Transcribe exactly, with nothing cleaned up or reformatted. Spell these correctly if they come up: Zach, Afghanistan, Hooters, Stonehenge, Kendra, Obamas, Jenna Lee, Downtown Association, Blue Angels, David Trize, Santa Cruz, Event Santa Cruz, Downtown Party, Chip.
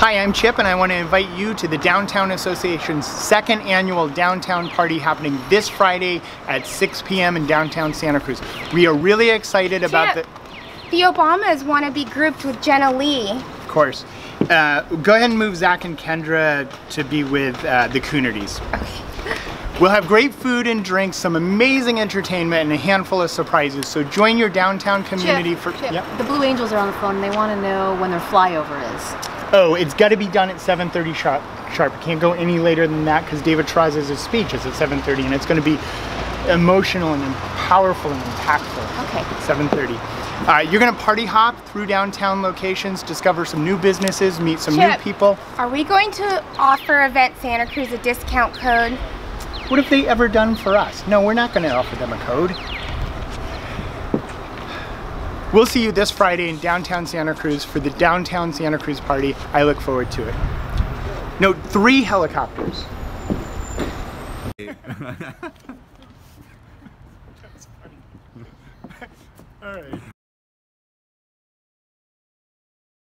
Hi, I'm Chip, and I want to invite you to the Downtown Association's second annual downtown party happening this Friday at six p m in downtown Santa Cruz. We are really excited Chip, about the... The Obamas want to be grouped with Jenna Lee. Of course. Uh, go ahead and move Zach and Kendra to be with uh, the Coonertys. We'll have great food and drinks, some amazing entertainment, and a handful of surprises. So join your downtown community Chip, for... Chip, yep. The Blue Angels are on the phone, and they want to know when their flyover is. Oh, it's got to be done at seven thirty sharp. Sharp. It can't go any later than that because David Trize's speech is at seven thirty, and it's going to be emotional and powerful and impactful. Okay. seven thirty. Uh, you're going to party hop through downtown locations, discover some new businesses, meet some Chip, new people. Are we going to offer Event Santa Cruz a discount code? What have they ever done for us? No, we're not going to offer them a code. We'll see you this Friday in downtown Santa Cruz for the downtown Santa Cruz party. I look forward to it. Note three helicopters. All right.